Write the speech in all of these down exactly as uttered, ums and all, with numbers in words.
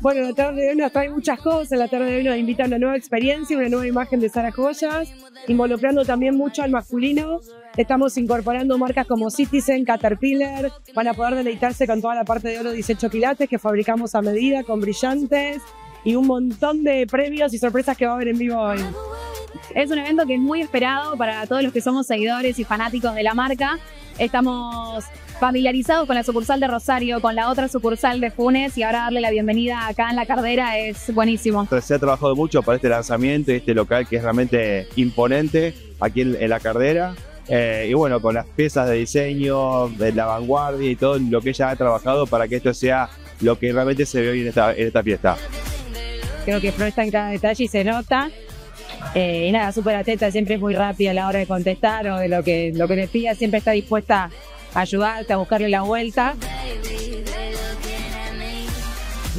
Bueno, la tarde de hoy nos trae muchas cosas. La tarde de hoy nos invita a una nueva experiencia, una nueva imagen de Sarah Joyas, involucrando también mucho al masculino. Estamos incorporando marcas como Citizen, Caterpillar. Van a poder deleitarse con toda la parte de oro dieciocho quilates que fabricamos a medida, con brillantes y un montón de premios y sorpresas que va a haber en vivo hoy. Es un evento que es muy esperado para todos los que somos seguidores y fanáticos de la marca. Estamos familiarizados con la sucursal de Rosario, con la otra sucursal de Funes, y ahora darle la bienvenida acá en La Cardera es buenísimo. Se ha trabajado mucho para este lanzamiento y este local que es realmente imponente aquí en La Cardera. Eh, y bueno, con las piezas de diseño, de la vanguardia y todo lo que ella ha trabajado para que esto sea lo que realmente se ve hoy en esta, en esta fiesta. Creo que Flo está en cada detalle y se nota. Eh, y nada, súper atenta, siempre es muy rápida a la hora de contestar o de lo que, lo que le pida, siempre está dispuesta a ayudarte, a buscarle la vuelta.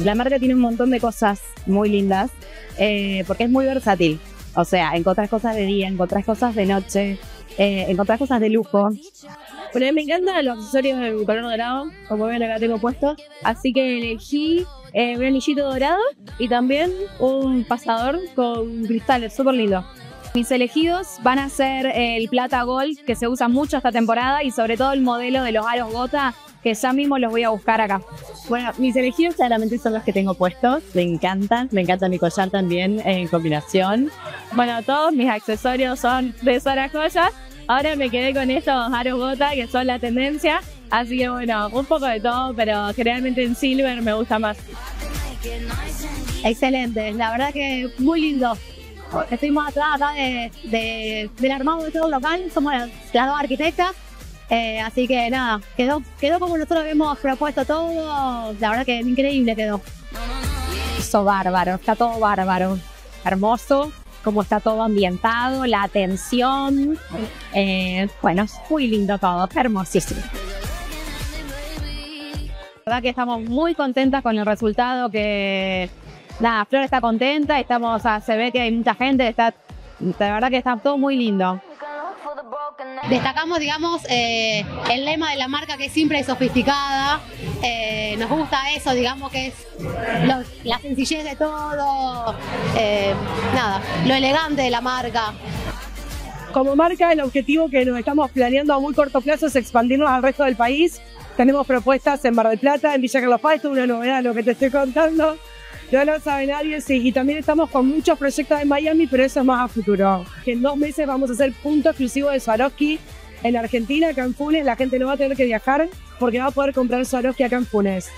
La marca tiene un montón de cosas muy lindas, eh, porque es muy versátil. O sea, encontrás cosas de día, encontrás cosas de noche, eh, encontrás cosas de lujo. Bueno, me encantan los accesorios en color dorado, como ven acá tengo puesto. Así que elegí eh, un anillito dorado y también un pasador con cristales, súper lindo. Mis elegidos van a ser el plata gold, que se usa mucho esta temporada, y sobre todo el modelo de los aros gota, que ya mismo los voy a buscar acá. Bueno, mis elegidos claramente son los que tengo puestos, me encantan, me encanta mi collar también en combinación. Bueno, todos mis accesorios son de Sarah Joyas. Ahora me quedé con estos aros gota que son la tendencia, así que bueno, un poco de todo, pero generalmente en silver me gusta más. Excelente, la verdad que muy lindo. Estuvimos atrás acá de, de, del armado de todo el local, somos las dos arquitectas, eh, así que nada, quedó, quedó como nosotros hemos propuesto todo, la verdad que increíble quedó. Eso bárbaro, está todo bárbaro, hermoso. Cómo está todo ambientado, la atención, eh, bueno, es muy lindo todo, hermosísimo. La verdad que estamos muy contentas con el resultado, que nada, Flor está contenta, estamos, se ve que hay mucha gente, está, la verdad que está todo muy lindo. Destacamos, digamos, eh, el lema de la marca, que es simple y sofisticada. Eh, nos gusta eso, digamos, que es lo, la sencillez de todo, eh, nada, lo elegante de la marca. Como marca, el objetivo que nos estamos planeando a muy corto plazo es expandirnos al resto del país. Tenemos propuestas en Mar del Plata, en Villa Carlos Paz, esto es una novedad lo que te estoy contando. No lo sabe nadie, sí. Y también estamos con muchos proyectos en Miami, pero eso es más a futuro. En dos meses vamos a hacer punto exclusivo de Swarovski en Argentina, acá en Funes. La gente no va a tener que viajar porque va a poder comprar Swarovski acá en Funes.